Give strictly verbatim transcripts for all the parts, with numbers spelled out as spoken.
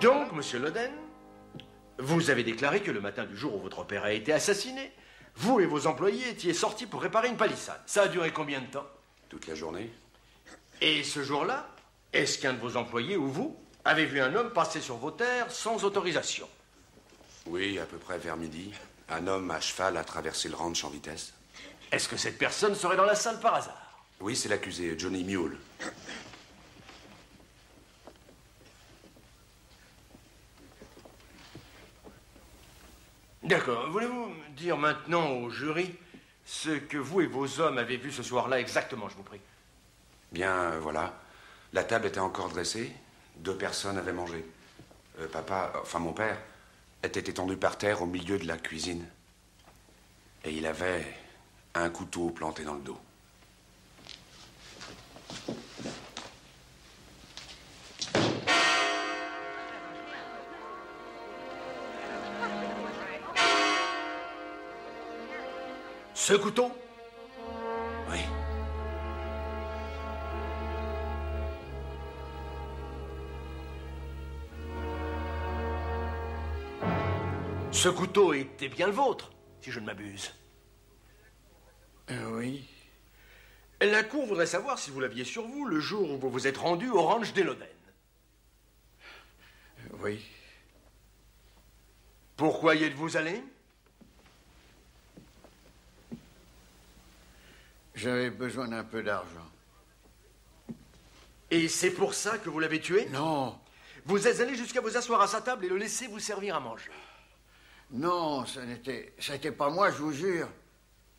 Donc, monsieur Loden, vous avez déclaré que le matin du jour où votre père a été assassiné, vous et vos employés étiez sortis pour réparer une palissade. Ça a duré combien de temps? Toute la journée. Et ce jour-là, est-ce qu'un de vos employés ou vous avez vu un homme passer sur vos terres sans autorisation? Oui, à peu près vers midi. Un homme à cheval a traversé le ranch en vitesse. Est-ce que cette personne serait dans la salle par hasard? Oui, c'est l'accusé, Johnny Mule. D'accord. Voulez-vous dire maintenant au jury ce que vous et vos hommes avez vu ce soir-là exactement, je vous prie? Bien, euh, voilà. La table était encore dressée. Deux personnes avaient mangé. Euh, papa, enfin mon père, était étendu par terre au milieu de la cuisine. Et il avait un couteau planté dans le dos. Ce couteau? Oui. Ce couteau était bien le vôtre, si je ne m'abuse. Euh, oui. La cour voudrait savoir si vous l'aviez sur vous le jour où vous vous êtes rendu au ranch des Loden. Euh, oui. Pourquoi y êtes-vous allé? J'avais besoin d'un peu d'argent. Et c'est pour ça que vous l'avez tué? Non. Vous êtes allé jusqu'à vous asseoir à sa table et le laisser vous servir à manger? Non, ça n'était... ça n'était pas moi, je vous jure.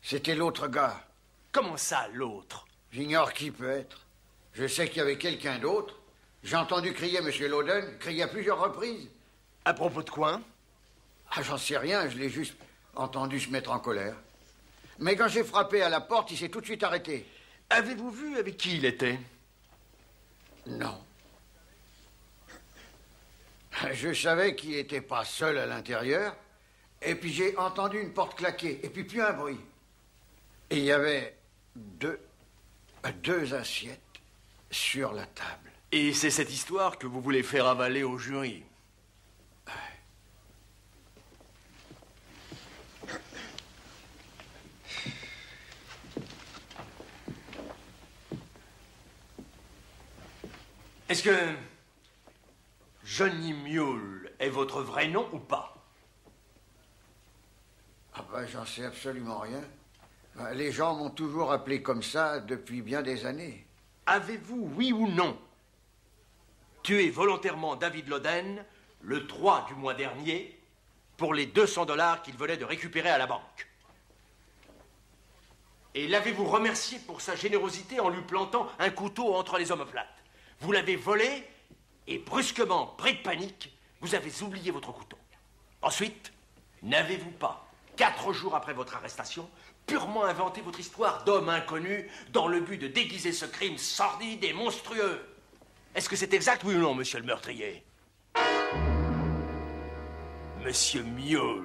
C'était l'autre gars. Comment ça, l'autre? J'ignore qui peut être. Je sais qu'il y avait quelqu'un d'autre. J'ai entendu crier Monsieur Loden, crier à plusieurs reprises. À propos de quoi? Ah, j'en sais rien, je l'ai juste entendu se mettre en colère. Mais quand j'ai frappé à la porte, il s'est tout de suite arrêté. Avez-vous vu avec qui il était? Non. Je savais qu'il n'était pas seul à l'intérieur, et puis j'ai entendu une porte claquer, et puis plus un bruit. Et il y avait deux, deux assiettes sur la table. Et c'est cette histoire que vous voulez faire avaler au jury? Est-ce que Johnny Mule est votre vrai nom ou pas? Ah ben, j'en sais absolument rien. Les gens m'ont toujours appelé comme ça depuis bien des années. Avez-vous, oui ou non, tué volontairement David Loden le trois du mois dernier pour les deux cents dollars qu'il venait de récupérer à la banque? Et l'avez-vous remercié pour sa générosité en lui plantant un couteau entre les omoplates? Vous l'avez volé et brusquement, pris de panique, vous avez oublié votre couteau. Ensuite, n'avez-vous pas, quatre jours après votre arrestation, purement inventé votre histoire d'homme inconnu dans le but de déguiser ce crime sordide et monstrueux? Est-ce que c'est exact, oui ou non, monsieur le meurtrier? Monsieur Mule.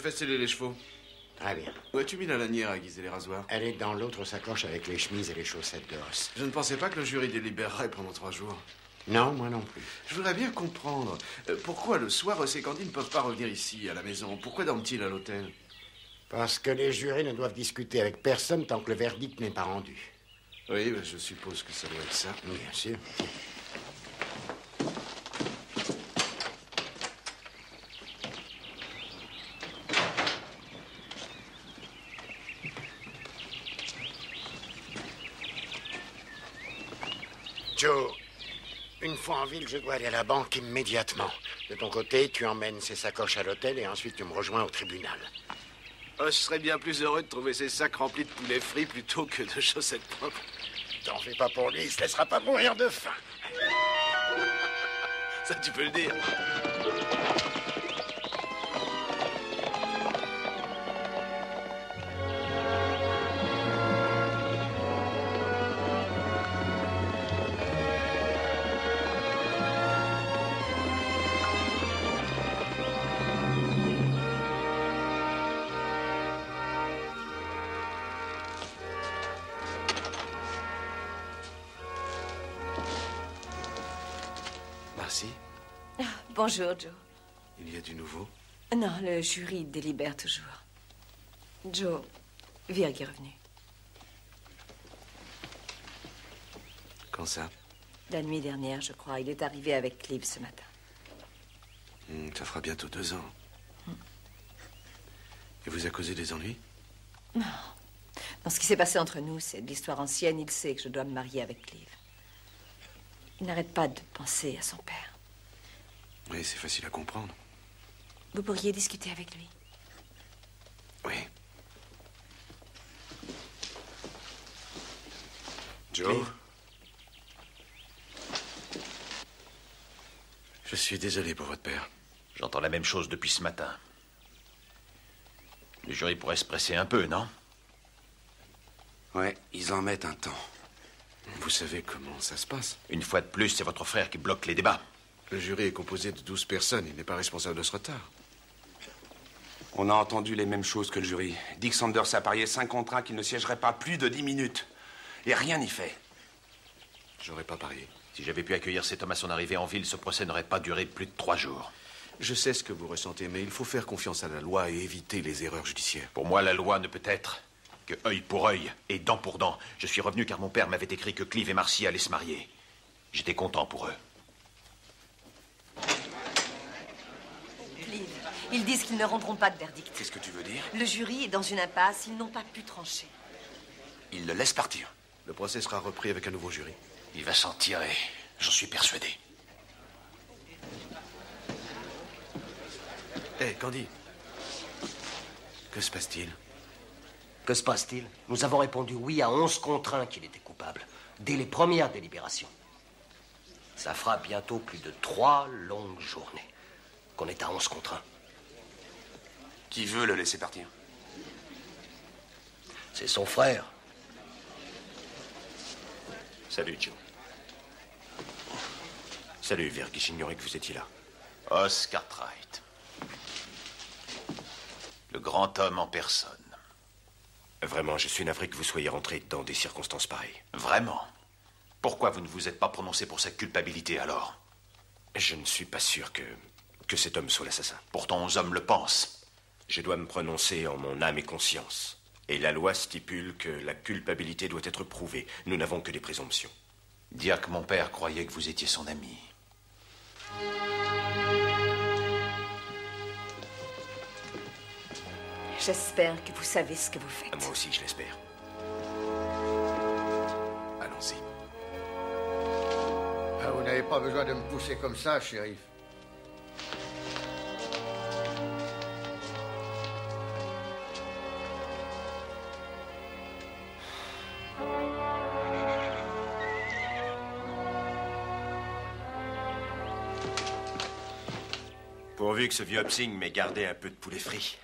fait sceller les chevaux. Très bien. Où as-tu mis la lanière à guiser les rasoirs? Elle est dans l'autre sacoche avec les chemises et les chaussettes de os. Je ne pensais pas que le jury délibérerait pendant trois jours. Non, moi non plus. Je voudrais bien comprendre euh, pourquoi le soir, ces candidats ne peuvent pas revenir ici, à la maison. Pourquoi dorment-ils à l'hôtel? Parce que les jurés ne doivent discuter avec personne tant que le verdict n'est pas rendu. Oui, ben, je suppose que ça doit être ça. Oui, bien sûr. Joe, une fois en ville, je dois aller à la banque immédiatement. De ton côté, tu emmènes ces sacoches à l'hôtel et ensuite tu me rejoins au tribunal. Oh, je serais bien plus heureux de trouver ces sacs remplis de poulet frit plutôt que de chaussettes propres. T'en fais pas pour lui, il se laissera pas mourir de faim. Ça, tu peux le dire. Bonjour, Joe. Il y a du nouveau? Non, le jury délibère toujours. Joe, Virg est revenu. Quand ça? La nuit dernière, je crois. Il est arrivé avec Clive ce matin. Mmh, ça fera bientôt deux ans. Mmh. Il vous a causé des ennuis? Non. Dans ce qui s'est passé entre nous, c'est de l'histoire ancienne. Il sait que je dois me marier avec Clive. Il n'arrête pas de penser à son père. Oui, c'est facile à comprendre. Vous pourriez discuter avec lui. Oui. Joe? Oui. Je suis désolé pour votre père. J'entends la même chose depuis ce matin. Le jury pourrait se presser un peu, non? Ouais, ils en mettent un temps. Vous savez comment ça se passe. Une fois de plus, c'est votre frère qui bloque les débats. Le jury est composé de douze personnes. Il n'est pas responsable de ce retard. On a entendu les mêmes choses que le jury. Dick Sanders a parié cinq contre un qu'il ne siégerait pas plus de dix minutes. Et rien n'y fait. J'aurais pas parié. Si j'avais pu accueillir cet homme à son arrivée en ville, ce procès n'aurait pas duré plus de trois jours. Je sais ce que vous ressentez, mais il faut faire confiance à la loi et éviter les erreurs judiciaires. Pour moi, la loi ne peut être que œil pour œil et dent pour dent. Je suis revenu car mon père m'avait écrit que Clive et Marcy allaient se marier. J'étais content pour eux. Ils disent qu'ils ne rendront pas de verdict. Qu'est-ce que tu veux dire? Le jury est dans une impasse, ils n'ont pas pu trancher. Ils le laissent partir. Le procès sera repris avec un nouveau jury. Il va s'en tirer, j'en suis persuadé. Hé, hey, Candy. Que se passe-t-il? Que se passe-t-il? Nous avons répondu oui à onze contre un qu'il était coupable, dès les premières délibérations. Ça fera bientôt plus de trois longues journées qu'on est à onze contre un. Qui veut le laisser partir? C'est son frère. Salut, Joe. Salut, Virg, j'ignorais que vous étiez là. Oscar Tride. Le grand homme en personne. Vraiment, je suis navré que vous soyez rentré dans des circonstances pareilles. Vraiment? Pourquoi vous ne vous êtes pas prononcé pour sa culpabilité, alors? Je ne suis pas sûr que, que cet homme soit l'assassin. Pourtant, onze hommes le pensent. Je dois me prononcer en mon âme et conscience. Et la loi stipule que la culpabilité doit être prouvée. Nous n'avons que des présomptions. Dire que mon père croyait que vous étiez son ami. J'espère que vous savez ce que vous faites. Moi aussi, je l'espère. Allons-y. Ah, vous n'avez pas besoin de me pousser comme ça, shérif. Pourvu que ce vieux Hop Sing m'ait gardé un peu de poulet frit.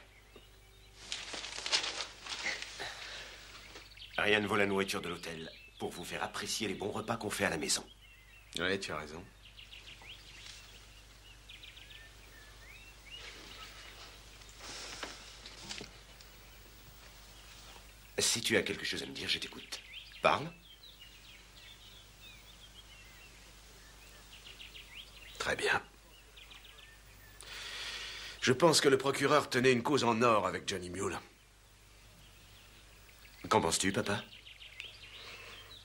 Rien ne vaut la nourriture de l'hôtel pour vous faire apprécier les bons repas qu'on fait à la maison. Oui, tu as raison. Si tu as quelque chose à me dire, je t'écoute. Parle. Très bien. Je pense que le procureur tenait une cause en or avec Johnny Mule. Qu'en penses-tu, papa?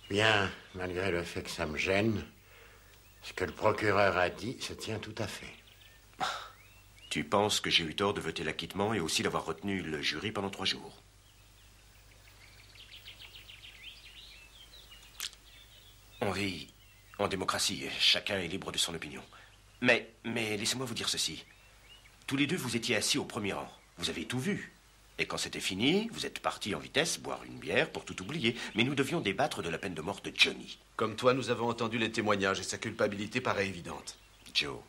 Bien, malgré le fait que ça me gêne, ce que le procureur a dit se tient tout à fait. Tu penses que j'ai eu tort de voter l'acquittement et aussi d'avoir retenu le jury pendant trois jours? On vit en démocratie, chacun est libre de son opinion. Mais, mais laissez-moi vous dire ceci. Tous les deux, vous étiez assis au premier rang. Vous avez tout vu. Et quand c'était fini, vous êtes partis en vitesse boire une bière pour tout oublier. Mais nous devions débattre de la peine de mort de Johnny. Comme toi, nous avons entendu les témoignages et sa culpabilité paraît évidente. Joe,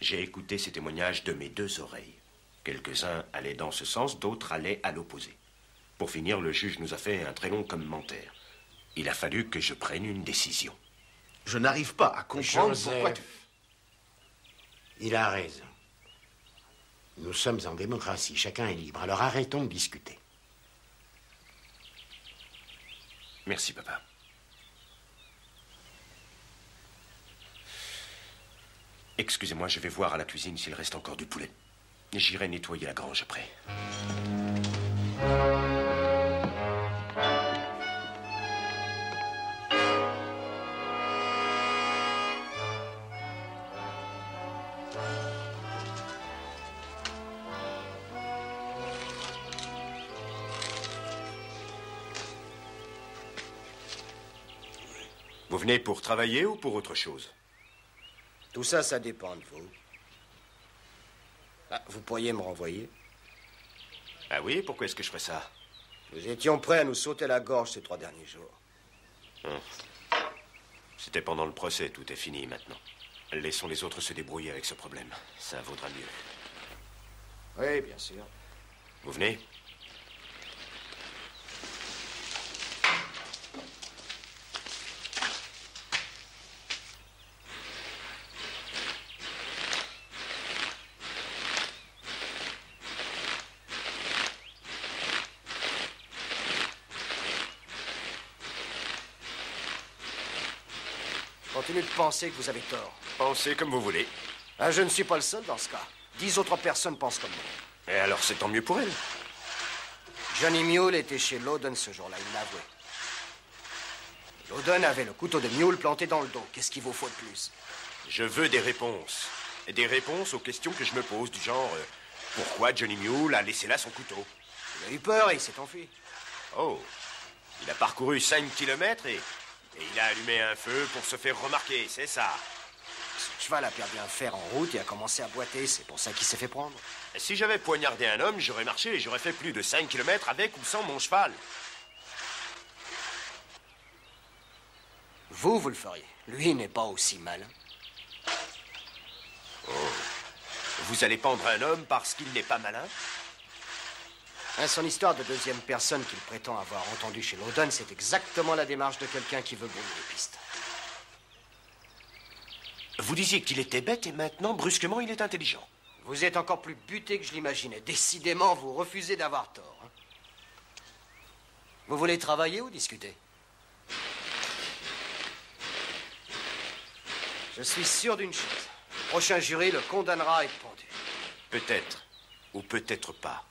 j'ai écouté ces témoignages de mes deux oreilles. Quelques-uns allaient dans ce sens, d'autres allaient à l'opposé. Pour finir, le juge nous a fait un très long commentaire. Il a fallu que je prenne une décision. Je n'arrive pas à comprendre pourquoi tu... Il a raison. Nous sommes en démocratie, chacun est libre, alors arrêtons de discuter. Merci, papa. Excusez-moi, je vais voir à la cuisine s'il reste encore du poulet. J'irai nettoyer la grange après. Vous venez pour travailler ou pour autre chose? Tout ça, ça dépend de vous. Ah, vous pourriez me renvoyer? Ah oui, pourquoi est-ce que je ferais ça? Nous étions prêts à nous sauter la gorge ces trois derniers jours. Hum. C'était pendant le procès, tout est fini maintenant. Laissons les autres se débrouiller avec ce problème, ça vaudra mieux. Oui, bien sûr. Vous venez? Pensez que vous avez tort. Pensez comme vous voulez. Ah, je ne suis pas le seul dans ce cas. Dix autres personnes pensent comme moi. Et alors c'est tant mieux pour elles. Johnny Mule était chez Loden ce jour-là, il l'a avoué. Loden avait le couteau de Mule planté dans le dos. Qu'est-ce qu'il vous faut de plus? Je veux des réponses. Des réponses aux questions que je me pose, du genre euh, pourquoi Johnny Mule a laissé là son couteau? Il a eu peur et il s'est enfui. Oh. Il a parcouru cinq kilomètres et... Et il a allumé un feu pour se faire remarquer, c'est ça. Son cheval a perdu un fer en route et a commencé à boiter, c'est pour ça qu'il s'est fait prendre. Et si j'avais poignardé un homme, j'aurais marché et j'aurais fait plus de cinq kilomètres avec ou sans mon cheval. Vous, vous le feriez. Lui n'est pas aussi malin. Oh. Vous allez pendre un homme parce qu'il n'est pas malin? Hein, son histoire de deuxième personne qu'il prétend avoir entendue chez Loden, c'est exactement la démarche de quelqu'un qui veut brouiller les pistes. Vous disiez qu'il était bête et maintenant, brusquement, il est intelligent. Vous êtes encore plus buté que je l'imaginais. Décidément, vous refusez d'avoir tort. Hein. Vous voulez travailler ou discuter? Je suis sûr d'une chose. Le prochain jury le condamnera à être pendu. Peut-être, ou peut-être pas.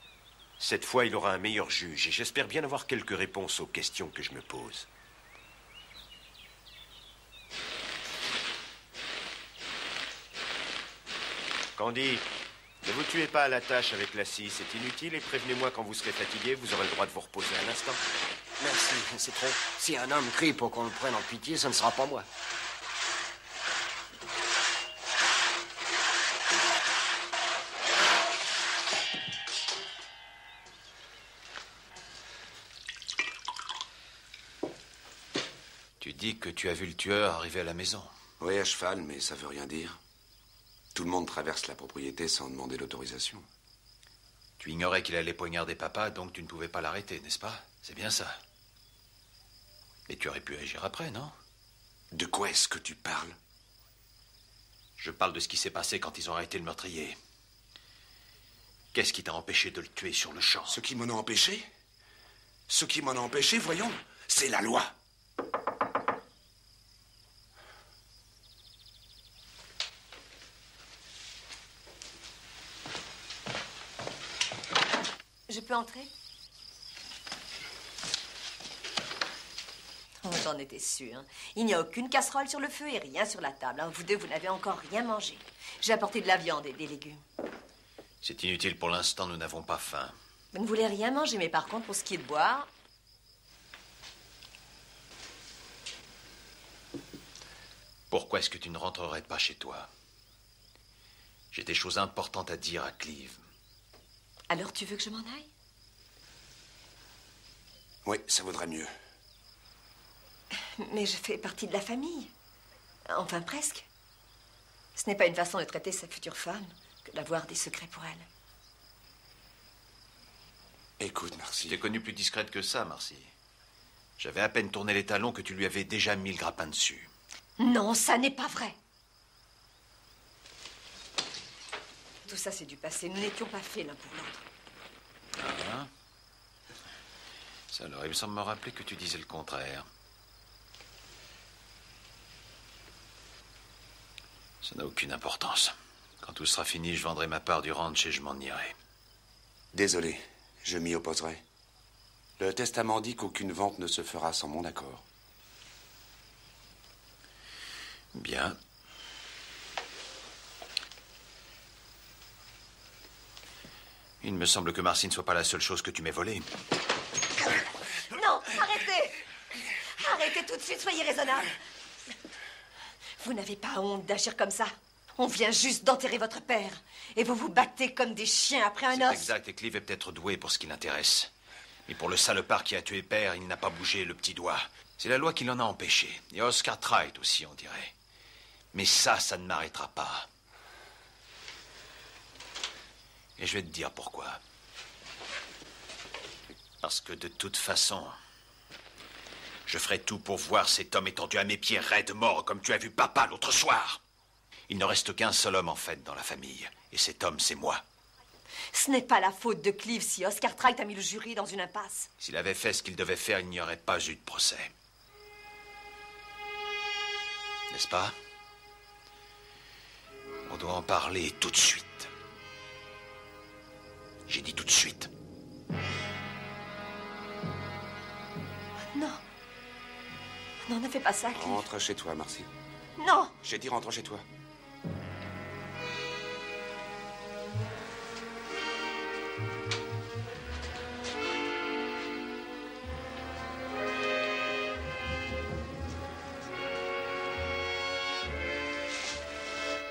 Cette fois, il aura un meilleur juge et j'espère bien avoir quelques réponses aux questions que je me pose. Candy, ne vous tuez pas à la tâche avec la scie, c'est inutile et prévenez-moi quand vous serez fatigué, vous aurez le droit de vous reposer un instant. Merci, c'est trop. Si un homme crie pour qu'on le prenne en pitié, ce ne sera pas moi. Que tu as vu le tueur arriver à la maison. Oui, à cheval, mais ça veut rien dire. Tout le monde traverse la propriété sans demander l'autorisation. Tu ignorais qu'il allait poignarder papa, donc tu ne pouvais pas l'arrêter, n'est-ce pas? C'est bien ça. Et tu aurais pu agir après, non? De quoi est-ce que tu parles? Je parle de ce qui s'est passé quand ils ont arrêté le meurtrier. Qu'est-ce qui t'a empêché de le tuer sur le champ? Ce qui m'en a empêché? Ce qui m'en a empêché, voyons, c'est la loi. Je peux entrer? Oh, j'en étais sûre. Hein. Il n'y a aucune casserole sur le feu et rien sur la table. Hein. Vous deux, vous n'avez encore rien mangé. J'ai apporté de la viande et des légumes. C'est inutile pour l'instant, nous n'avons pas faim. Vous ne voulez rien manger, mais par contre, pour ce qui est de boire... Pourquoi est-ce que tu ne rentrerais pas chez toi? J'ai des choses importantes à dire à Clive. Alors, tu veux que je m'en aille? Oui, ça vaudrait mieux. Mais je fais partie de la famille. Enfin, presque. Ce n'est pas une façon de traiter sa future femme que d'avoir des secrets pour elle. Écoute, Marcy. Je t'ai connue plus discrète que ça, Marcy. J'avais à peine tourné les talons que tu lui avais déjà mis le grappin dessus. Non, ça n'est pas vrai. Tout ça, c'est du passé. Nous n'étions pas faits l'un pour l'autre. Ah. Ça alors, il me semble me rappeler que tu disais le contraire. Ça n'a aucune importance. Quand tout sera fini, je vendrai ma part du ranch et je m'en irai. Désolé, je m'y opposerai. Le testament dit qu'aucune vente ne se fera sans mon accord. Bien. Il me semble que Marcy ne soit pas la seule chose que tu m'aies volée. Non, arrêtez! Arrêtez tout de suite, soyez raisonnable. Vous n'avez pas honte d'agir comme ça. On vient juste d'enterrer votre père. Et vous vous battez comme des chiens après un os. C'est exact, et Clive est peut-être doué pour ce qui l'intéresse. Mais pour le salopard qui a tué père, il n'a pas bougé le petit doigt. C'est la loi qui l'en a empêché. Et Oscar Tride aussi, on dirait. Mais ça, ça ne m'arrêtera pas. Et je vais te dire pourquoi. Parce que de toute façon... Je ferai tout pour voir cet homme étendu à mes pieds, raide mort, comme tu as vu papa l'autre soir. Il ne reste qu'un seul homme, en fait, dans la famille. Et cet homme, c'est moi. Ce n'est pas la faute de Clive si Oscar Tride a mis le jury dans une impasse. S'il avait fait ce qu'il devait faire, il n'y aurait pas eu de procès. N'est-ce pas? On doit en parler tout de suite. J'ai dit tout de suite. Non. Non, ne fais pas ça, Clive. Rentre chez toi, Marcy. Non! J'ai dit rentre chez toi.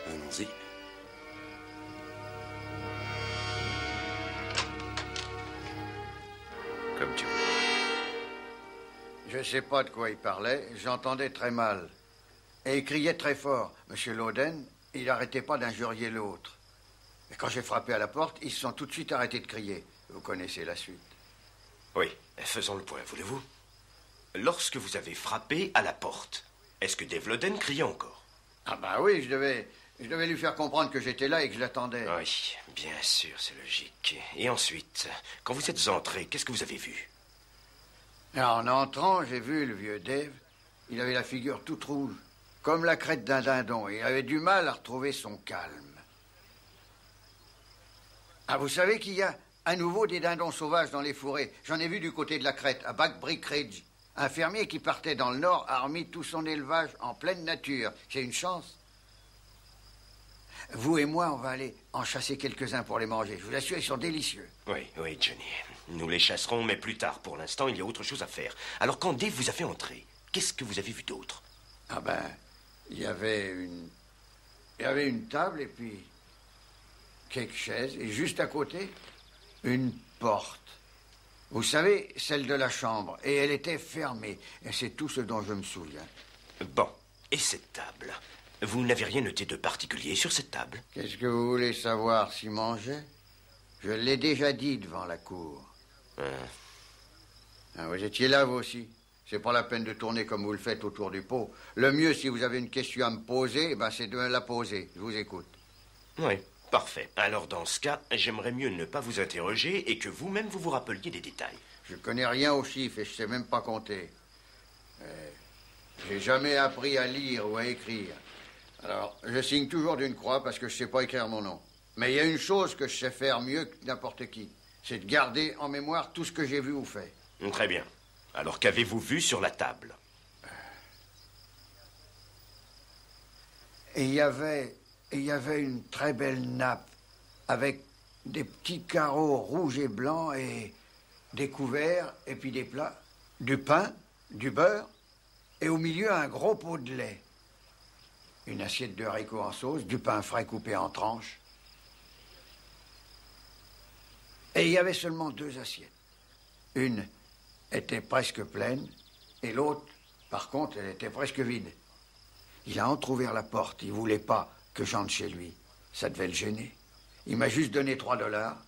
Allons-y. Comme tu veux. Je ne sais pas de quoi il parlait, j'entendais très mal. Et il criait très fort. Monsieur Loden, il n'arrêtait pas d'injurier l'autre. Et quand j'ai frappé à la porte, ils se sont tout de suite arrêtés de crier. Vous connaissez la suite. Oui, faisons le point, voulez-vous? Lorsque vous avez frappé à la porte, est-ce que Dave Loden criait encore? Ah ben oui, je devais, je devais lui faire comprendre que j'étais là et que je l'attendais. Oui, bien sûr, c'est logique. Et ensuite, quand vous êtes entré, qu'est-ce que vous avez vu? Alors, en entrant, j'ai vu le vieux Dave. Il avait la figure toute rouge, comme la crête d'un dindon. Il avait du mal à retrouver son calme. Ah, vous savez qu'il y a à nouveau des dindons sauvages dans les forêts. J'en ai vu du côté de la crête, à Backbrick Ridge. Un fermier qui partait dans le nord a remis tout son élevage en pleine nature. C'est une chance. Vous et moi, on va aller en chasser quelques-uns pour les manger. Je vous assure, ils sont délicieux. Oui, oui, Johnny. Nous les chasserons, mais plus tard. Pour l'instant, il y a autre chose à faire. Alors, quand Dave vous a fait entrer, qu'est-ce que vous avez vu d'autre? Ah ben, il y avait une... Il y avait une table et puis... quelques chaises. Et juste à côté, une porte. Vous savez, celle de la chambre. Et elle était fermée. Et c'est tout ce dont je me souviens. Bon. Et cette table? Vous n'avez rien noté de particulier sur cette table? Qu'est-ce que vous voulez savoir? S'il mangeait? Je l'ai déjà dit devant la cour. Ah. Ah, vous étiez là, vous aussi. C'est pas la peine de tourner comme vous le faites autour du pot. Le mieux, si vous avez une question à me poser, ben, c'est de la poser. Je vous écoute. Oui, parfait. Alors, dans ce cas, j'aimerais mieux ne pas vous interroger et que vous-même, vous vous rappeliez des détails. Je connais rien aux chiffres et je sais même pas compter. J'ai jamais appris à lire ou à écrire. Alors, je signe toujours d'une croix parce que je sais pas écrire mon nom. Mais il y a une chose que je sais faire mieux que n'importe qui. C'est de garder en mémoire tout ce que j'ai vu ou fait. Très bien. Alors, qu'avez-vous vu sur la table? Et il y avait... il y avait une très belle nappe avec des petits carreaux rouges et blancs et des couverts et puis des plats, du pain, du beurre et au milieu un gros pot de lait. Une assiette de haricots en sauce, du pain frais coupé en tranches. Et il y avait seulement deux assiettes. Une était presque pleine et l'autre, par contre, elle était presque vide. Il a entrouvert la porte, il voulait pas que j'entre chez lui. Ça devait le gêner. Il m'a juste donné trois dollars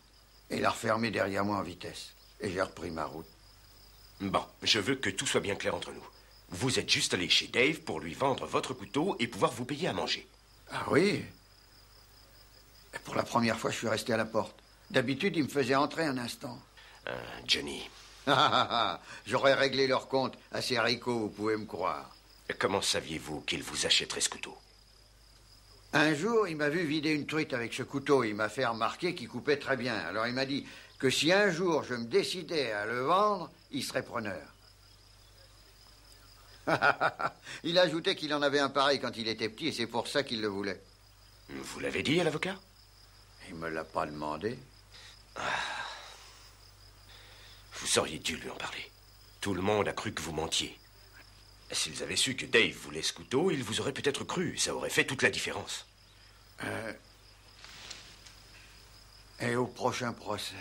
et l'a refermé derrière moi en vitesse. Et j'ai repris ma route. Bon, je veux que tout soit bien clair entre nous. Vous êtes juste allé chez Dave pour lui vendre votre couteau et pouvoir vous payer à manger. Ah oui. Et pour la première fois, je suis resté à la porte. D'habitude, il me faisait entrer un instant. Ah, Johnny. Ah, ah, ah. J'aurais réglé leur compte à ces haricots, vous pouvez me croire. Et comment saviez-vous qu'il vous achèterait ce couteau? Un jour, il m'a vu vider une truite avec ce couteau. Il m'a fait remarquer qu'il coupait très bien. Alors il m'a dit que si un jour je me décidais à le vendre, il serait preneur. Il ajoutait qu'il en avait un pareil quand il était petit et c'est pour ça qu'il le voulait. Vous l'avez dit à l'avocat? Il me l'a pas demandé. Ah. Vous auriez dû lui en parler. Tout le monde a cru que vous mentiez. S'ils avaient su que Dave voulait ce couteau, ils vous auraient peut-être cru. Ça aurait fait toute la différence. Euh... Et au prochain procès,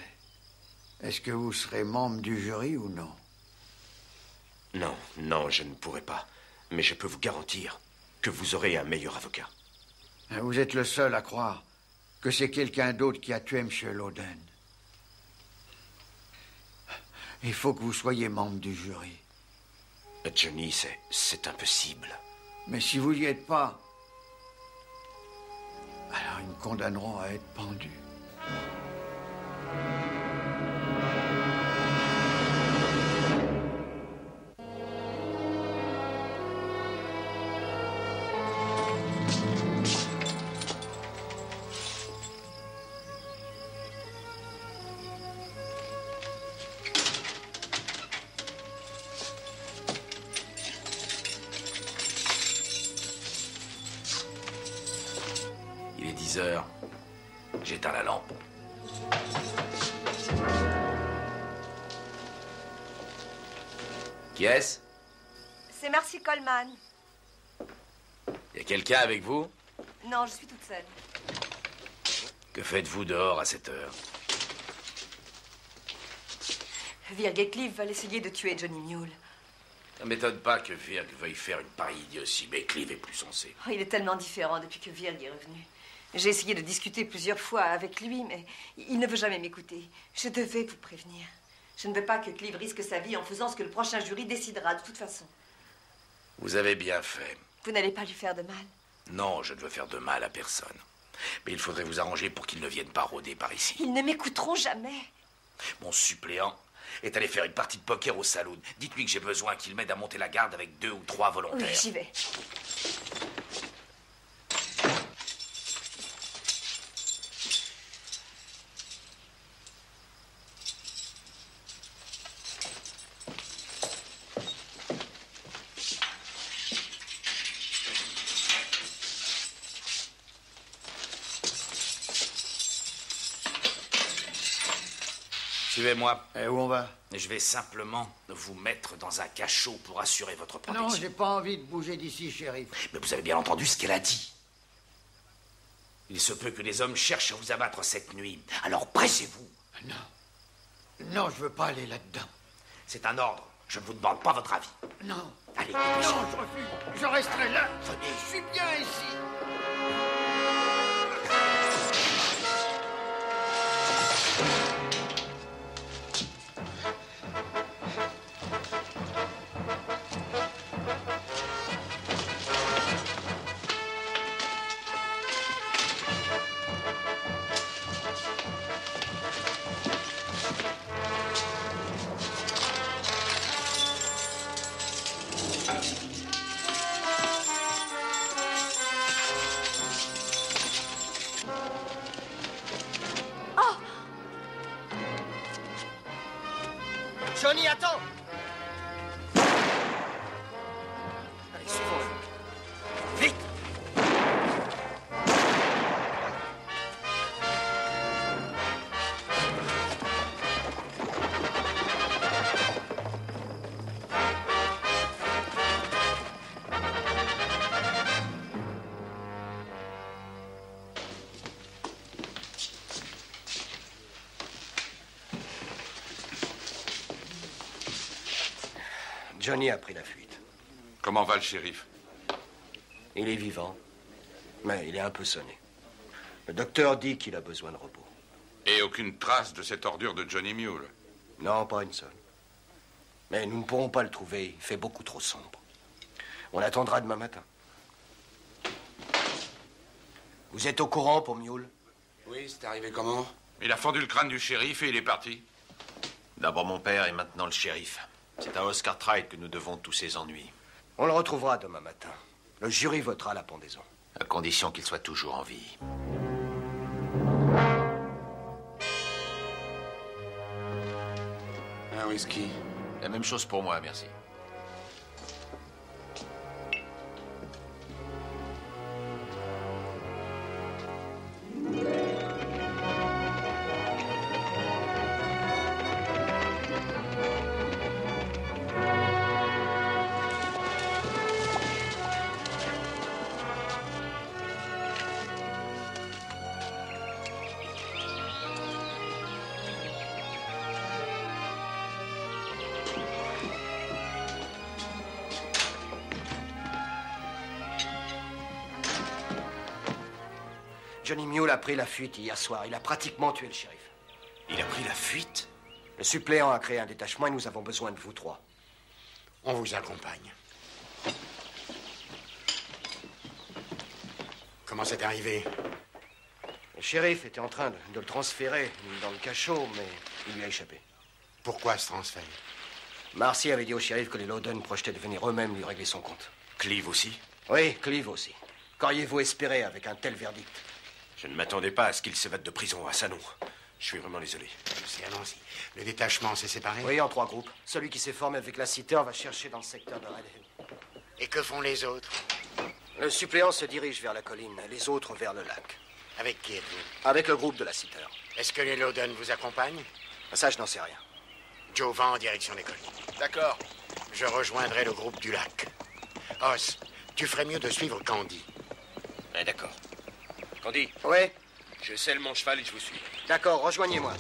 est-ce que vous serez membre du jury ou non? Non, non, je ne pourrai pas. Mais je peux vous garantir que vous aurez un meilleur avocat. Vous êtes le seul à croire que c'est quelqu'un d'autre qui a tué M. Loden. Il faut que vous soyez membre du jury. Johnny, c'est... c'est impossible. Mais si vous n'y êtes pas, alors ils me condamneront à être pendu. J'éteins la lampe. Qui est-ce? C'est Marcy Coleman. Y a quelqu'un avec vous? Non, je suis toute seule. Que faites-vous dehors à cette heure? Virg et Clive veulent essayer de tuer Johnny Mule. Ça m'étonne pas que Virg veuille faire une pareille idiotie, mais Clive est plus sensé. Oh, il est tellement différent depuis que Virg est revenu. J'ai essayé de discuter plusieurs fois avec lui, mais il ne veut jamais m'écouter. Je devais vous prévenir. Je ne veux pas que Clive risque sa vie en faisant ce que le prochain jury décidera, de toute façon. Vous avez bien fait. Vous n'allez pas lui faire de mal? Non, je ne veux faire de mal à personne. Mais il faudrait vous arranger pour qu'il ne vienne pas rôder par ici. Ils ne m'écouteront jamais. Mon suppléant est allé faire une partie de poker au saloon. Dites-lui que j'ai besoin qu'il m'aide à monter la garde avec deux ou trois volontaires. Oui, j'y vais. Suivez-moi. Et où on va? Je vais simplement vous mettre dans un cachot pour assurer votre protection. Non, j'ai pas envie de bouger d'ici, shérif. Mais vous avez bien entendu ce qu'elle a dit. Il se peut que les hommes cherchent à vous abattre cette nuit. Alors pressez-vous. Non. Non, je veux pas aller là-dedans. C'est un ordre. Je ne vous demande pas votre avis. Non. Allez, dépêchez-vous. Non, je refuse. Je resterai là. Venez. Je suis bien ici. Johnny, attends! Allez, suivons-le. Vite! Johnny a pris la fuite. Comment va le shérif? Il est vivant, mais il est un peu sonné. Le docteur dit qu'il a besoin de repos. Et aucune trace de cette ordure de Johnny Mule? Non, pas une seule. Mais nous ne pourrons pas le trouver, il fait beaucoup trop sombre. On attendra demain matin. Vous êtes au courant pour Mule? Oui, c'est arrivé comment? Il a fendu le crâne du shérif et il est parti. D'abord mon père et maintenant le shérif. C'est à Oscar Tride que nous devons tous ces ennuis. On le retrouvera demain matin. Le jury votera la pendaison. À condition qu'il soit toujours en vie. Un whisky. La même chose pour moi, merci. Johnny Mule a pris la fuite hier soir. Il a pratiquement tué le shérif. Il a pris la fuite? Le suppléant a créé un détachement et nous avons besoin de vous trois. On vous accompagne. Comment c'est arrivé? Le shérif était en train de, de le transférer dans le cachot, mais il lui a échappé. Pourquoi ce transfert? Marcy avait dit au shérif que les Loden projetaient de venir eux-mêmes lui régler son compte. Clive aussi? Oui, Clive aussi. Qu'auriez-vous espéré avec un tel verdict? Je ne m'attendais pas à ce qu'il s'évade de prison à Sanon. Je suis vraiment désolé. C'est allons-y. Le détachement s'est séparé? Oui, en trois groupes. Celui qui s'est formé avec la cité va chercher dans le secteur de Red Hill. Et que font les autres? Le suppléant se dirige vers la colline, les autres vers le lac. Avec qui êtes-vous? Avec le groupe de la cité. Est-ce que les Loden vous accompagnent? Ça, je n'en sais rien. Joe va en direction des collines. D'accord. Je rejoindrai le groupe du lac. Os, tu ferais mieux de suivre Candy. Eh, d'accord. Candy. Oui. Je selle mon cheval et je vous suis. D'accord, rejoignez-moi.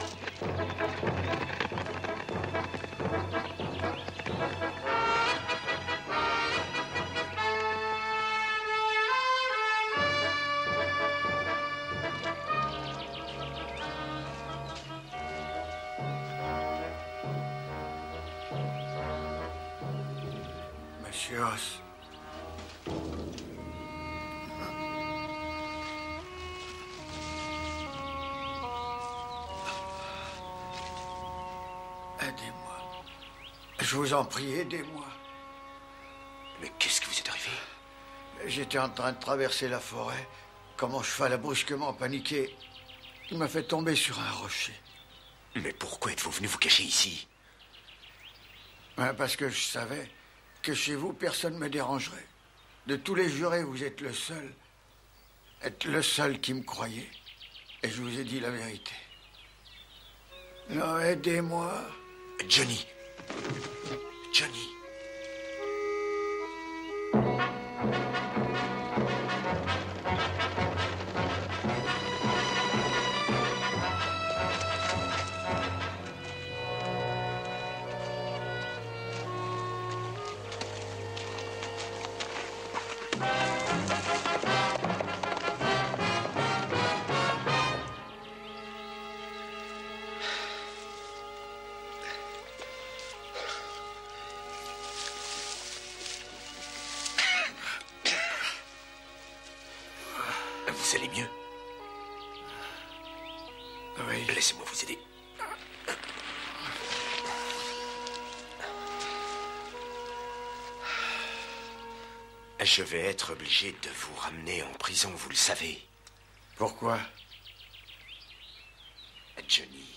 Monsieur Os. Je vous en prie, aidez-moi. Mais qu'est-ce qui vous est arrivé? J'étais en train de traverser la forêt quand mon cheval a brusquement paniqué. Il m'a fait tomber sur un rocher. Mais pourquoi êtes-vous venu vous cacher ici? Ben parce que je savais que chez vous, personne ne me dérangerait. De tous les jurés, vous êtes le seul. Êtes le seul qui me croyait. Et je vous ai dit la vérité. Non, aidez-moi. Johnny. Johnny. Vous allez mieux? Oui. Laissez-moi vous aider. Je vais être obligé de vous ramener en prison, vous le savez. Pourquoi? Johnny,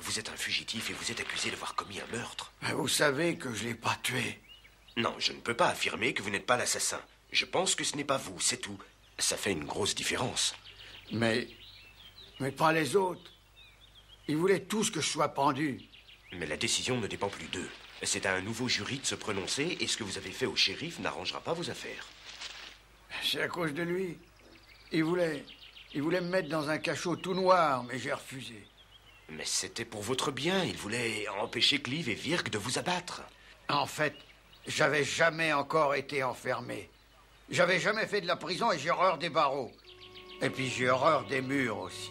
Vous êtes un fugitif et vous êtes accusé d'avoir commis un meurtre. Vous savez que je ne l'ai pas tué. Non, je ne peux pas affirmer que vous n'êtes pas l'assassin. Je pense que ce n'est pas vous, c'est tout. Ça fait une grosse différence. Mais... mais pas les autres. Ils voulaient tous que je sois pendu. Mais la décision ne dépend plus d'eux. C'est à un nouveau jury de se prononcer et ce que vous avez fait au shérif n'arrangera pas vos affaires. C'est à cause de lui. Il voulait... il voulait me mettre dans un cachot tout noir, mais j'ai refusé. Mais c'était pour votre bien. Il voulait empêcher Clive et Virg de vous abattre. En fait, j'avais jamais encore été enfermé. J'avais jamais fait de la prison et j'ai horreur des barreaux. Et puis j'ai horreur des murs aussi.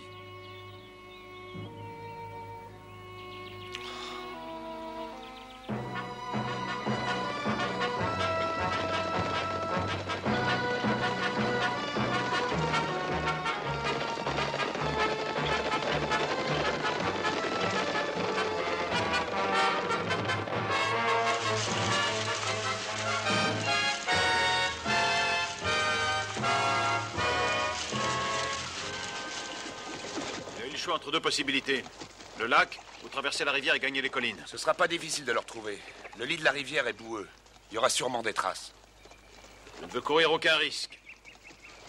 Entre deux possibilités. Le lac, ou traverser la rivière et gagner les collines. Ce sera pas difficile de le retrouver. Le lit de la rivière est boueux. Il y aura sûrement des traces. Je ne veux courir aucun risque.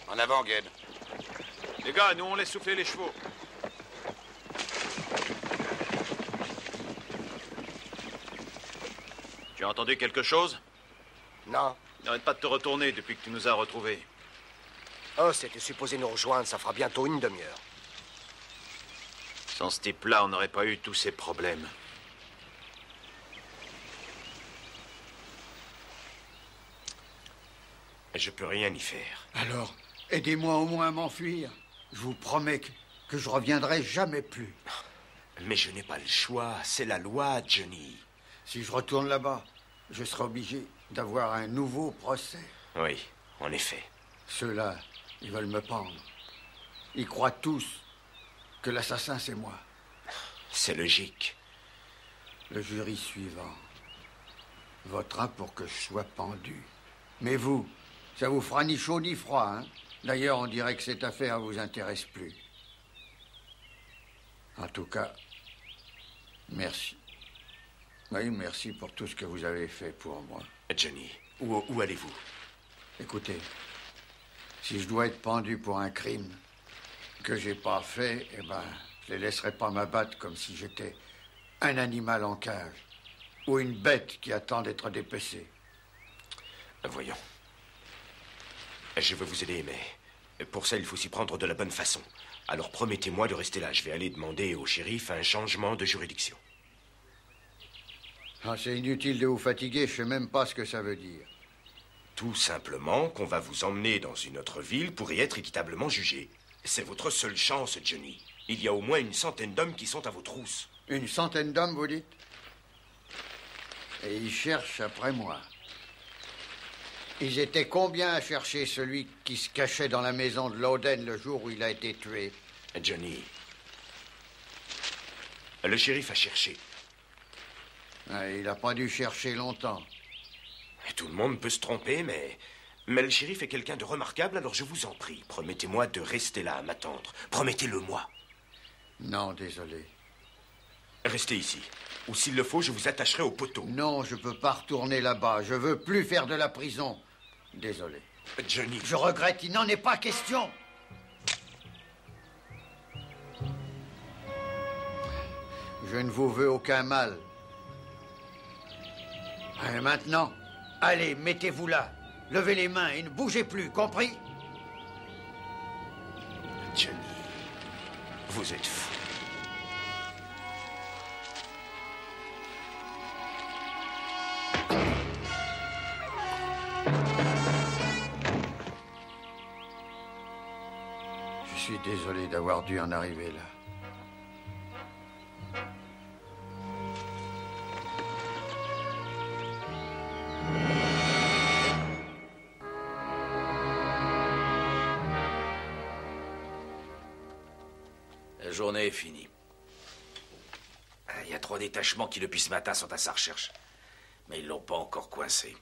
En avant, Gaine. Les gars, nous on laisse souffler les chevaux. Tu as entendu quelque chose? Non. N'arrête pas de te retourner depuis que tu nous as retrouvés. Oh, c'était supposé nous rejoindre. Ça fera bientôt une demi-heure. Dans ce type-là, on n'aurait pas eu tous ces problèmes. Je peux rien y faire. Alors, aidez-moi au moins à m'enfuir. Je vous promets que, que je reviendrai jamais plus. Mais je n'ai pas le choix. C'est la loi, Johnny. Si je retourne là-bas, je serai obligé d'avoir un nouveau procès. Oui, en effet. Ceux-là, ils veulent me pendre. Ils croient tous que l'assassin, c'est moi. C'est logique. Le jury suivant votera pour que je sois pendu. Mais vous, ça vous fera ni chaud ni froid, hein? D'ailleurs, on dirait que cette affaire ne vous intéresse plus. En tout cas, merci. Oui, merci pour tout ce que vous avez fait pour moi. Johnny, où, où allez-vous? Écoutez, si je dois être pendu pour un crime que j'ai pas fait, eh ben, je les laisserai pas m'abattre comme si j'étais un animal en cage ou une bête qui attend d'être dépecée. Voyons. Je veux vous aider, mais pour ça, il faut s'y prendre de la bonne façon. Alors promettez-moi de rester là. Je vais aller demander au shérif un changement de juridiction. Ah, c'est inutile de vous fatiguer. Je sais même pas ce que ça veut dire. Tout simplement qu'on va vous emmener dans une autre ville pour y être équitablement jugé. C'est votre seule chance, Johnny. Il y a au moins une centaine d'hommes qui sont à vos trousses. Une centaine d'hommes, vous dites? Et ils cherchent après moi. Ils étaient combien à chercher celui qui se cachait dans la maison de Loden le jour où il a été tué? Johnny, le shérif a cherché. Ah, il n'a pas dû chercher longtemps. Et tout le monde peut se tromper, mais... mais le shérif est quelqu'un de remarquable, alors je vous en prie, promettez-moi de rester là à m'attendre. Promettez-le-moi. Non, désolé. Restez ici. Ou s'il le faut, je vous attacherai au poteau. Non, je peux pas retourner là-bas. Je veux plus faire de la prison. Désolé. Johnny... Je regrette, il n'en est pas question. Je ne vous veux aucun mal. Et maintenant, allez, mettez-vous là. Levez les mains et ne bougez plus, compris? Johnny, vous êtes fou. Je suis désolé d'avoir dû en arriver là. La journée est finie. Il y a trois détachements qui, depuis ce matin, sont à sa recherche. Mais ils l'ont pas encore coincé.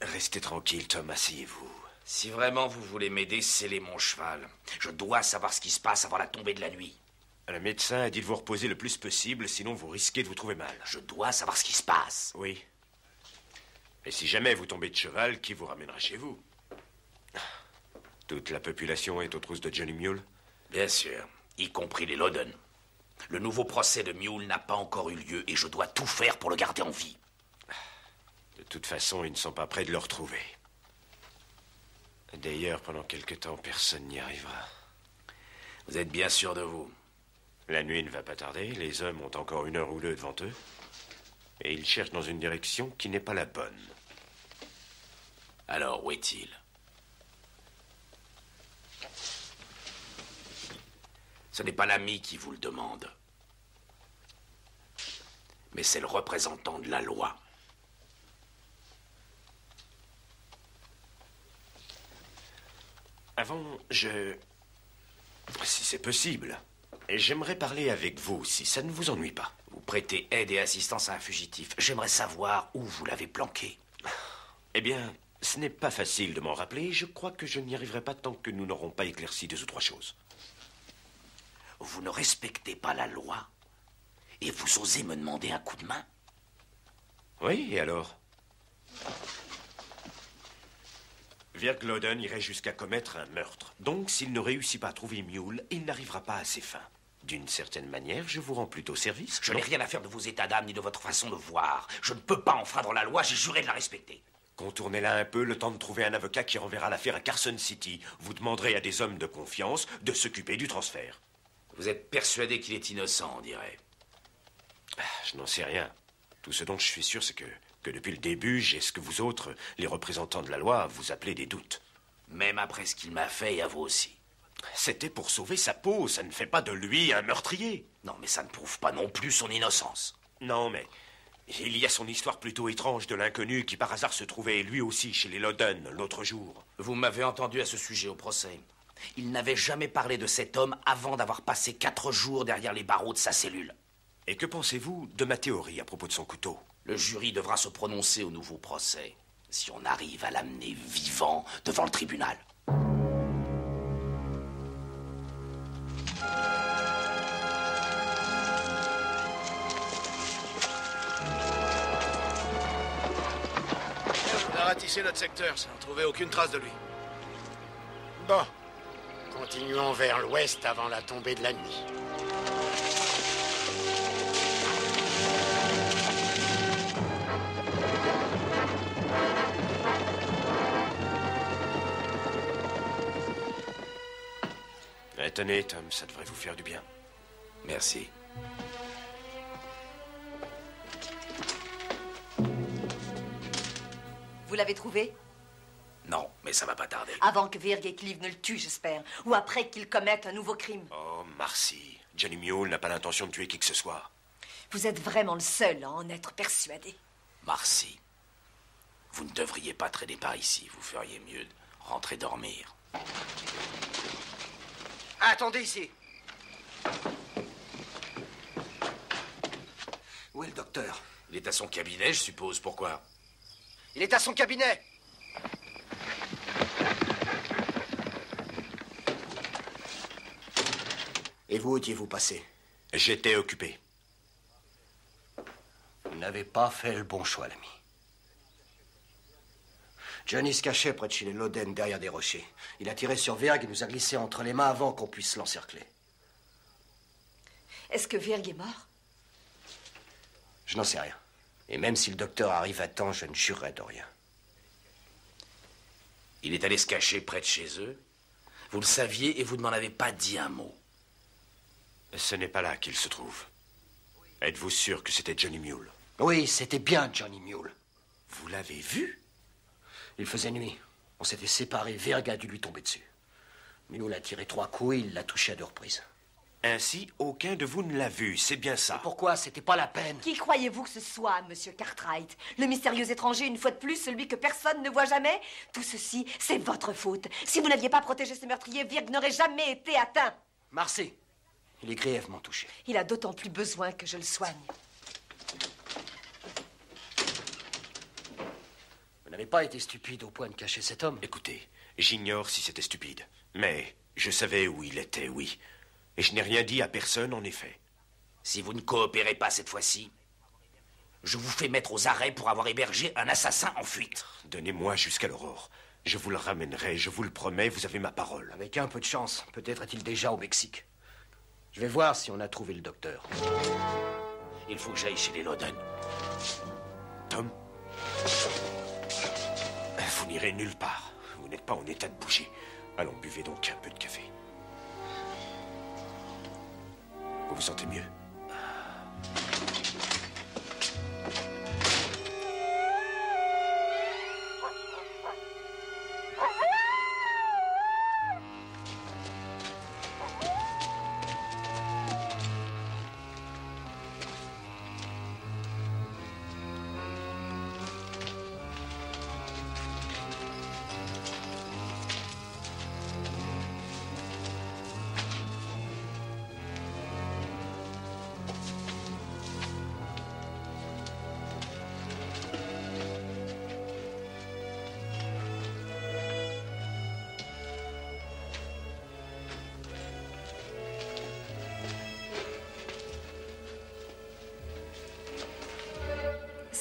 Restez tranquille, Tom, asseyez-vous. Si vraiment vous voulez m'aider, scellez mon cheval. Je dois savoir ce qui se passe avant la tombée de la nuit. Le médecin a dit de vous reposer le plus possible, sinon vous risquez de vous trouver mal. Je dois savoir ce qui se passe. Oui. Et si jamais vous tombez de cheval, qui vous ramènera chez vous? Toute la population est aux trousses de Johnny Mule? Bien sûr, y compris les Loden. Le nouveau procès de Mule n'a pas encore eu lieu et je dois tout faire pour le garder en vie. De toute façon, ils ne sont pas prêts de le retrouver. D'ailleurs, pendant quelque temps, personne n'y arrivera. Vous êtes bien sûr de vous? La nuit ne va pas tarder, les hommes ont encore une heure ou deux devant eux. Et ils cherchent dans une direction qui n'est pas la bonne. Alors, où est-il? Ce n'est pas l'ami qui vous le demande, mais c'est le représentant de la loi. Avant, je... si c'est possible, j'aimerais parler avec vous, si ça ne vous ennuie pas. Vous prêtez aide et assistance à un fugitif. J'aimerais savoir où vous l'avez planqué. Eh bien, ce n'est pas facile de m'en rappeler. Je crois que je n'y arriverai pas tant que nous n'aurons pas éclairci deux ou trois choses. Vous ne respectez pas la loi et vous osez me demander un coup de main? Oui, et alors? Virg Loden irait jusqu'à commettre un meurtre. Donc, s'il ne réussit pas à trouver Mule, il n'arrivera pas à ses fins. D'une certaine manière, je vous rends plutôt service. Je n'ai rien à faire de vos états d'âme ni de votre façon de voir. Je ne peux pas enfreindre la loi, j'ai juré de la respecter. Contournez-la un peu, le temps de trouver un avocat qui renverra l'affaire à Carson City. Vous demanderez à des hommes de confiance de s'occuper du transfert. Vous êtes persuadé qu'il est innocent, on dirait. Je n'en sais rien. Tout ce dont je suis sûr, c'est que, que depuis le début, j'ai ce que vous autres, les représentants de la loi, vous appelez des doutes. Même après ce qu'il m'a fait, et à vous aussi. C'était pour sauver sa peau, ça ne fait pas de lui un meurtrier. Non, mais ça ne prouve pas non plus son innocence. Non, mais il y a son histoire plutôt étrange de l'inconnu qui par hasard se trouvait lui aussi chez les Loden l'autre jour. Vous m'avez entendu à ce sujet au procès. Il n'avait jamais parlé de cet homme avant d'avoir passé quatre jours derrière les barreaux de sa cellule. Et que pensez-vous de ma théorie à propos de son couteau? Le jury devra se prononcer au nouveau procès, si on arrive à l'amener vivant devant le tribunal. On a ratissé notre secteur, sans trouver aucune trace de lui. Bon. Continuons vers l'ouest avant la tombée de la nuit. Eh, tenez, Tom, ça devrait vous faire du bien. Merci. Vous l'avez trouvé ? Non, mais ça va pas tarder. Avant que Virg et Clive ne le tuent, j'espère. Ou après qu'ils commettent un nouveau crime. Oh, Marcy, Johnny Mule n'a pas l'intention de tuer qui que ce soit. Vous êtes vraiment le seul à en être persuadé. Marcy, vous ne devriez pas traîner par ici. Vous feriez mieux de rentrer dormir. Attendez ici. Où est le docteur? Il est à son cabinet, je suppose. Pourquoi? Il est à son cabinet. Et vous, où étiez-vous passé? J'étais occupé. Vous n'avez pas fait le bon choix, l'ami. Johnny se cachait près de chez les Loden, derrière des rochers. Il a tiré sur Virg et nous a glissé entre les mains avant qu'on puisse l'encercler. Est-ce que Virg est mort? Je n'en sais rien. Et même si le docteur arrive à temps, je ne jurerai de rien. Il est allé se cacher près de chez eux. Vous le saviez et vous ne m'en avez pas dit un mot. Ce n'est pas là qu'il se trouve. Êtes-vous sûr que c'était Johnny Mule? Oui, c'était bien Johnny Mule. Vous l'avez vu? Il faisait nuit. On s'était séparés. Virg a dû lui tomber dessus. Mule a tiré trois coups et il l'a touché à deux reprises. Ainsi, aucun de vous ne l'a vu. C'est bien ça. Et pourquoi? C'était pas la peine. Qui croyez-vous que ce soit, Monsieur Cartwright? Le mystérieux étranger, une fois de plus, celui que personne ne voit jamais? Tout ceci, c'est votre faute. Si vous n'aviez pas protégé ce meurtrier, Virg n'aurait jamais été atteint. Marcy. Il est grièvement touché. Il a d'autant plus besoin que je le soigne. Vous n'avez pas été stupide au point de cacher cet homme? Écoutez, j'ignore si c'était stupide, mais je savais où il était, oui. Et je n'ai rien dit à personne, en effet. Si vous ne coopérez pas cette fois-ci, je vous fais mettre aux arrêts pour avoir hébergé un assassin en fuite. Donnez-moi jusqu'à l'aurore. Je vous le ramènerai, je vous le promets, vous avez ma parole. Avec un peu de chance, peut-être est-il déjà au Mexique. Je vais voir si on a trouvé le docteur. Il faut que j'aille chez les Loden. Tom, vous n'irez nulle part. Vous n'êtes pas en état de bouger. Allons, buvez donc un peu de café. Vous vous sentez mieux?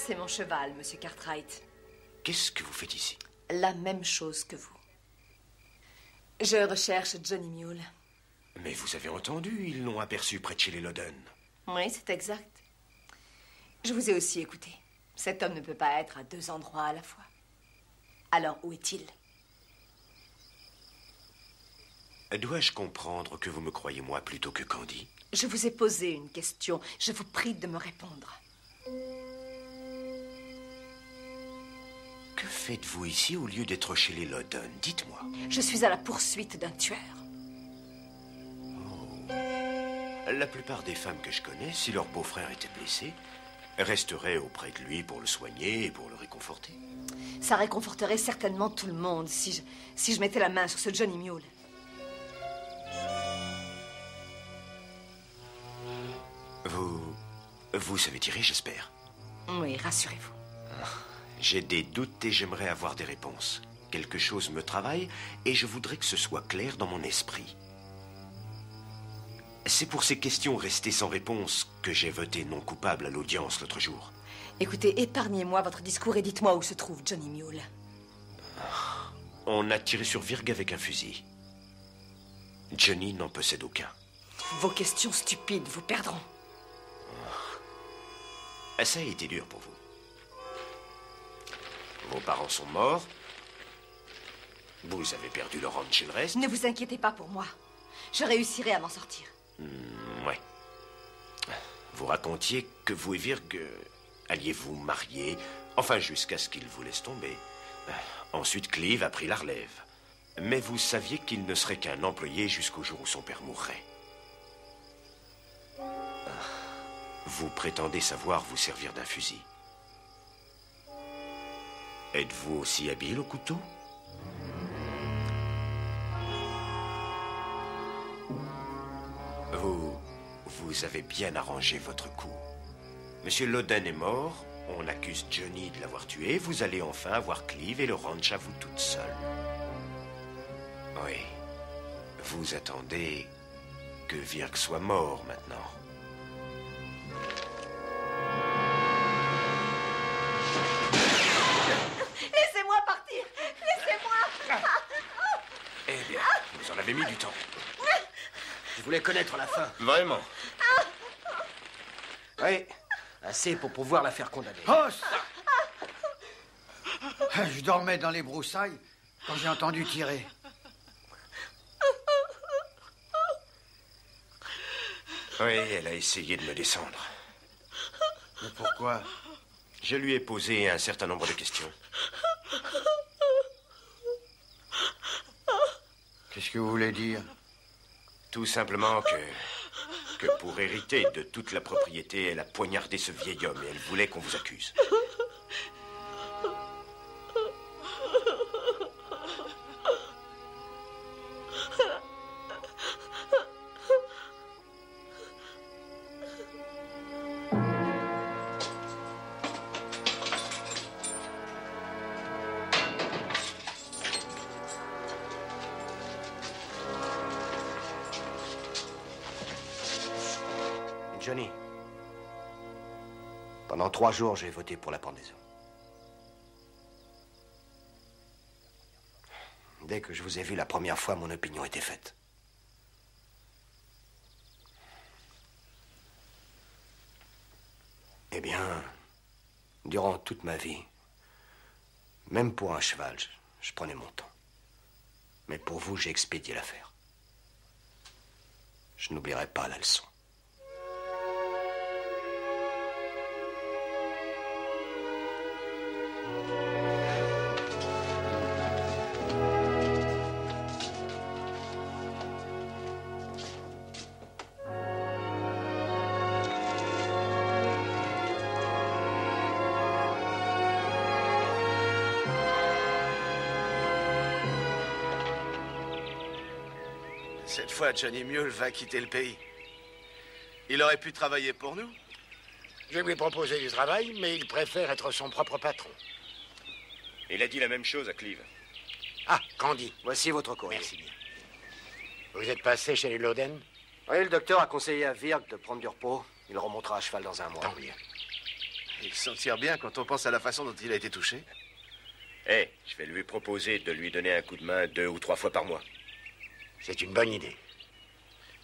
C'est mon cheval, Monsieur Cartwright. Qu'est-ce que vous faites ici? La même chose que vous. Je recherche Johnny Mule. Mais vous avez entendu, ils l'ont aperçu près de chez les Loden. Oui, c'est exact. Je vous ai aussi écouté. Cet homme ne peut pas être à deux endroits à la fois. Alors, où est-il? Dois-je comprendre que vous me croyez moi plutôt que Candy? Je vous ai posé une question. Je vous prie de me répondre. Que faites-vous ici au lieu d'être chez les Loden? Dites-moi. Je suis à la poursuite d'un tueur. Oh. La plupart des femmes que je connais, si leur beau-frère était blessé, resteraient auprès de lui pour le soigner et pour le réconforter. Ça réconforterait certainement tout le monde si je, si je mettais la main sur ce Johnny Mule. Vous... vous savez tirer, j'espère. Oui, rassurez-vous. Ah. J'ai des doutes et j'aimerais avoir des réponses. Quelque chose me travaille et je voudrais que ce soit clair dans mon esprit. C'est pour ces questions restées sans réponse que j'ai voté non coupable à l'audience l'autre jour. Écoutez, épargnez-moi votre discours et dites-moi où se trouve Johnny Mule. On a tiré sur Virg avec un fusil. Johnny n'en possède aucun. Vos questions stupides vous perdront. Ça a été dur pour vous. Vos parents sont morts. Vous avez perdu le ranch et le reste. Ne vous inquiétez pas pour moi. Je réussirai à m'en sortir. Mmh, ouais. Vous racontiez que vous et Virg euh, alliez vous marier, enfin jusqu'à ce qu'il vous laisse tomber. Euh, ensuite, Clive a pris la relève. Mais vous saviez qu'il ne serait qu'un employé jusqu'au jour où son père mourrait. Vous prétendez savoir vous servir d'un fusil. Êtes-vous aussi habile au couteau? Vous... vous avez bien arrangé votre coup. Monsieur Loden est mort, on accuse Johnny de l'avoir tué, vous allez enfin avoir Clive et le ranch à vous toute seule. Oui. Vous attendez que Virg soit mort maintenant. Vous avez mis du temps. Je voulais connaître la fin. Vraiment? Oui, assez pour pouvoir la faire condamner. Oh, ça... Je dormais dans les broussailles quand j'ai entendu tirer. Oui, elle a essayé de me descendre. Mais pourquoi? Je lui ai posé un certain nombre de questions. Qu'est-ce que vous voulez dire? Tout simplement que, que pour hériter de toute la propriété, elle a poignardé ce vieil homme et elle voulait qu'on vous accuse. Johnny, pendant trois jours, j'ai voté pour la pendaison. Dès que je vous ai vu la première fois, mon opinion était faite. Eh bien, durant toute ma vie, même pour un cheval, je, je prenais mon temps. Mais pour vous, j'ai expédié l'affaire. Je n'oublierai pas la leçon. Cette fois, Johnny Mule va quitter le pays. Il aurait pu travailler pour nous. Je lui ai proposé du travail, mais il préfère être son propre patron. Il a dit la même chose à Clive. Ah, Candy. Voici votre courrier. Merci bien. Vous êtes passé chez les Loden? Oui, le docteur a conseillé à Virg de prendre du repos. Il remontera à cheval dans un mois. Tant mieux. Il s'en tire bien quand on pense à la façon dont il a été touché. Eh, hey, je vais lui proposer de lui donner un coup de main deux ou trois fois par mois. C'est une bonne idée.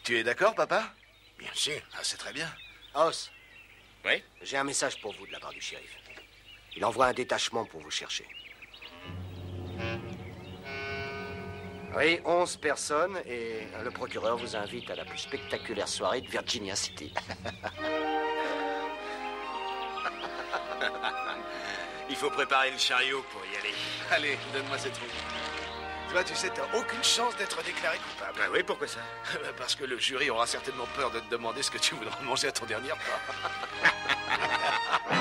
Tu es d'accord, papa? Bien sûr. Ah, c'est très bien. Os. Oui? J'ai un message pour vous de la part du shérif. Il envoie un détachement pour vous chercher. Oui, onze personnes et le procureur vous invite à la plus spectaculaire soirée de Virginia City. Il faut préparer le chariot pour y aller. Allez, donne-moi cette roue. Toi, tu sais, t'as aucune chance d'être déclaré coupable. Ah oui, pourquoi ça? Parce que le jury aura certainement peur de te demander ce que tu voudras manger à ton dernier repas.